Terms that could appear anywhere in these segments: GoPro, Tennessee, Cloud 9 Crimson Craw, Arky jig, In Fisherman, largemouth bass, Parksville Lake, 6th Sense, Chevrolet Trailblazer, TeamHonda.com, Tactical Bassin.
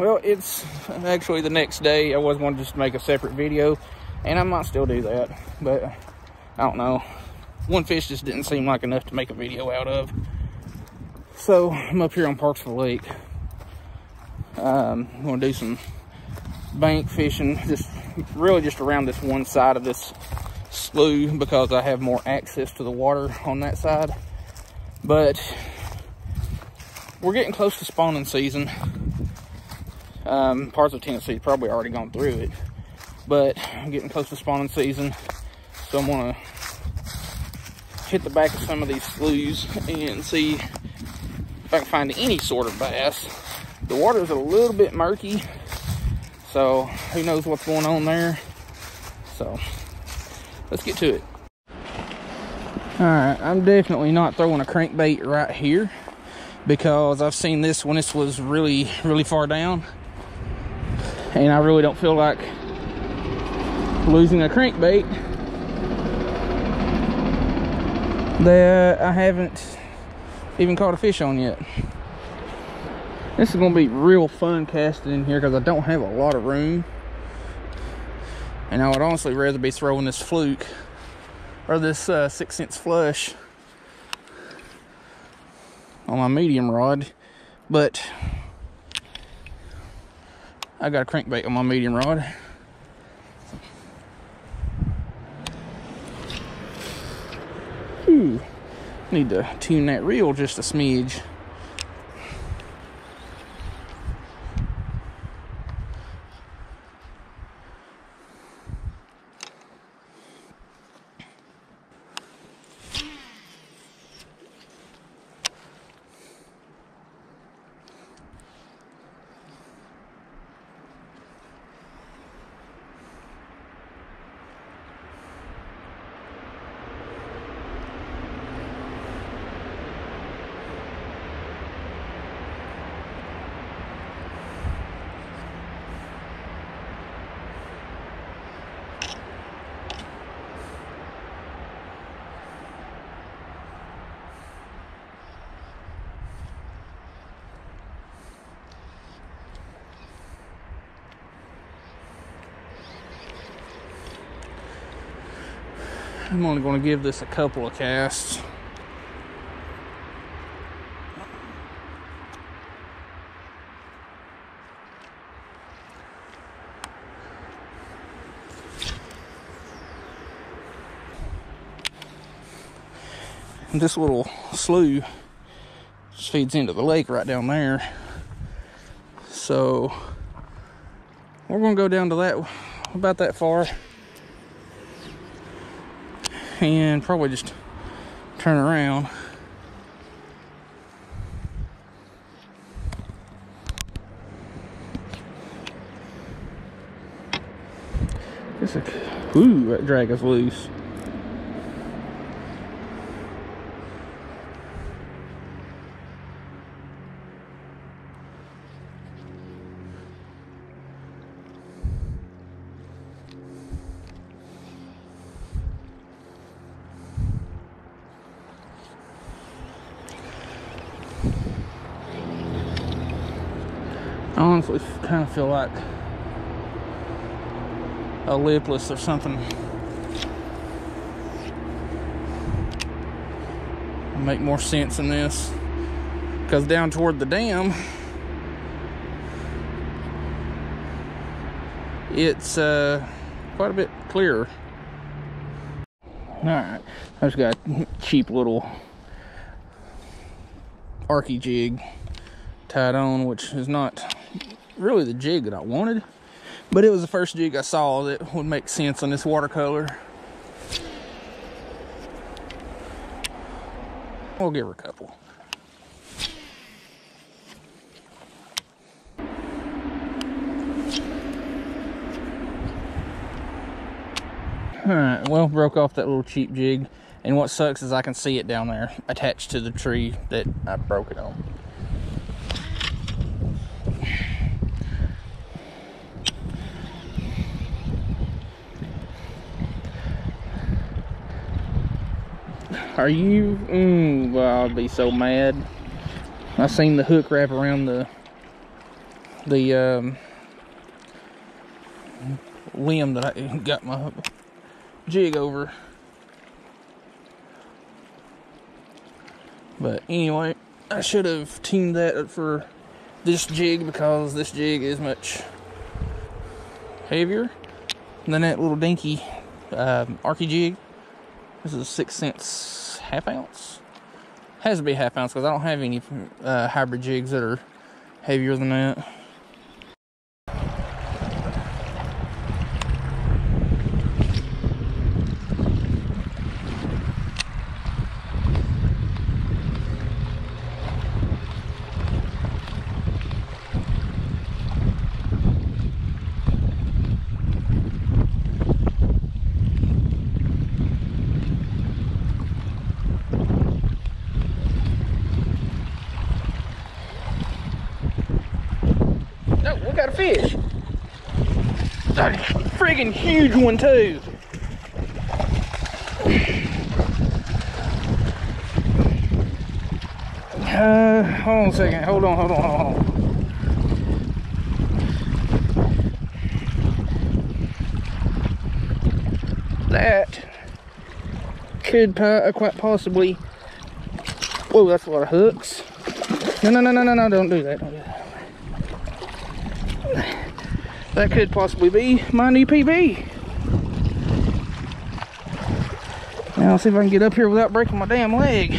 Well, it's actually the next day. I was wanting just to make a separate video, and I might still do that, but I don't know. One fish just didn't seem like enough to make a video out of. So I'm up here on Parksville Lake. I'm gonna do some bank fishing, just around this one side of this slough because I have more access to the water on that side. But we're getting close to spawning season. Parts of Tennessee probably already gone through it, but I'm getting close to spawning season, so I'm gonna hit the back of some of these sloughs and see if I can find any sort of bass. The water's a little bit murky, so who knows what's going on there. So let's get to it. All right, I'm definitely not throwing a crankbait right here because I've seen this when this was really far down, and I really don't feel like losing a crankbait that I haven't even caught a fish on yet. This is gonna be real fun casting in here because I don't have a lot of room, and I would honestly rather be throwing this fluke or this 6th Sense flush on my medium rod, but I got a crankbait on my medium rod. Ooh, need to tune that reel just a smidge. I'm only going to give this a couple of casts. And this little slough just feeds into the lake right down there. So we're going to go down to that, about that far, and probably just turn around. It's a, ooh, that drag is loose. I honestly kind of feel like a lipless or something. It'll make more sense in this, because down toward the dam, it's quite a bit clearer. All right, I just got a cheap little arky jig tied on, which is not really the jig that I wanted, but it was the first jig I saw that would make sense on this watercolor. We'll give her a couple. All right, well, broke off that little cheap jig, and what sucks is I can see it down there attached to the tree that I broke it on. Are you? Well, I'd be so mad. I seen the hook wrap around the the limb that I got my jig over. But anyway, I should have teamed that up for this jig, because this jig is much heavier than that little dinky Arky jig. This is a 6th Sense half ounce. Has to be half ounce because I don't have any hybrid jigs that are heavier than that. Fish. That friggin' huge one too. Hold on a second. Hold on. That could quite possibly. Whoa, that's a lot of hooks. No, don't do that. That could possibly be my new PB. Now, see if I can get up here without breaking my damn leg.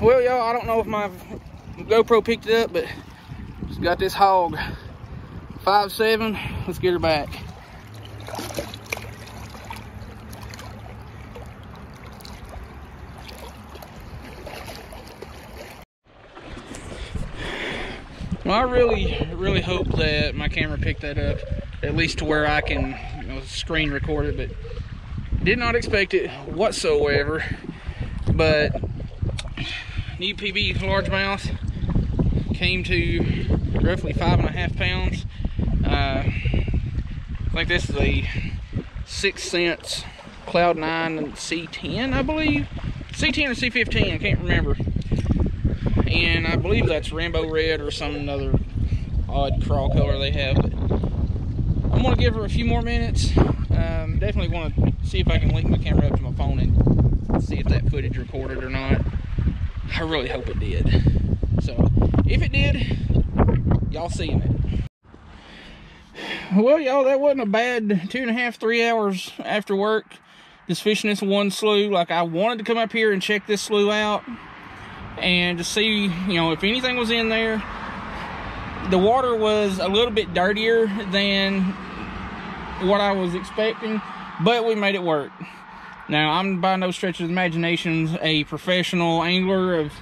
Well, y'all, I don't know if my GoPro picked it up, but just got this hog. 5'7". Let's get her back. Well, I really hope that my camera picked that up, at least to where I can, you know, screen record it, but did not expect it whatsoever. But new PB largemouth came to roughly 5.5 pounds. I think this is a 6th Sense Cloud 9 and C10, I believe. C10 or C15, I can't remember. And I believe that's Rainbow Red or some other odd craw color they have. But I'm going to give her a few more minutes. Definitely want to see if I can link my camera up to my phone and see if that footage recorded or not. I really hope it did. So, if it did, y'all seeing it. Well, y'all, that wasn't a bad 2.5–3 hours after work. Just fishing this one slough. Like, I wanted to come up here and check this slough out and to see, you know, if anything was in there. The water was a little bit dirtier than what I was expecting, but we made it work. Now, I'm by no stretch of the imagination a professional angler of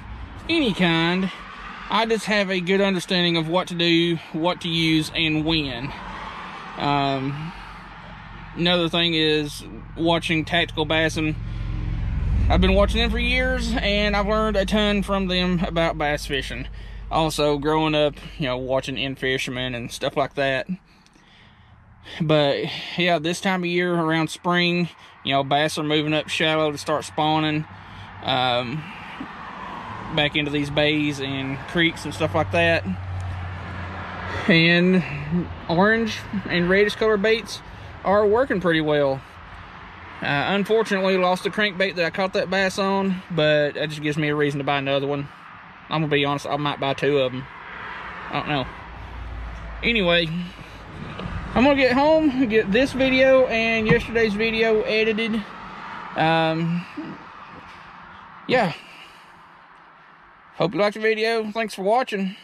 any kind. I just have a good understanding of what to do, what to use, and when. Another thing is watching Tactical Bassin. I've been watching them for years, and I've learned a ton from them about bass fishing. Also, growing up, you know, watching In Fisherman and stuff like that. But, yeah, this time of year, around spring, you know, bass are moving up shallow to start spawning back into these bays and creeks and stuff like that. And orange and reddish color baits are working pretty well. Unfortunately, lost the crankbait that I caught that bass on, but that just gives me a reason to buy another one. I'm going to be honest, I might buy two of them. I don't know. Anyway, I'm going to get home, get this video and yesterday's video edited. Yeah. Hope you liked the video. Thanks for watching.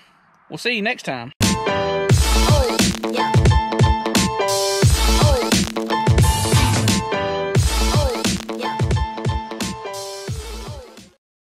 We'll see you next time.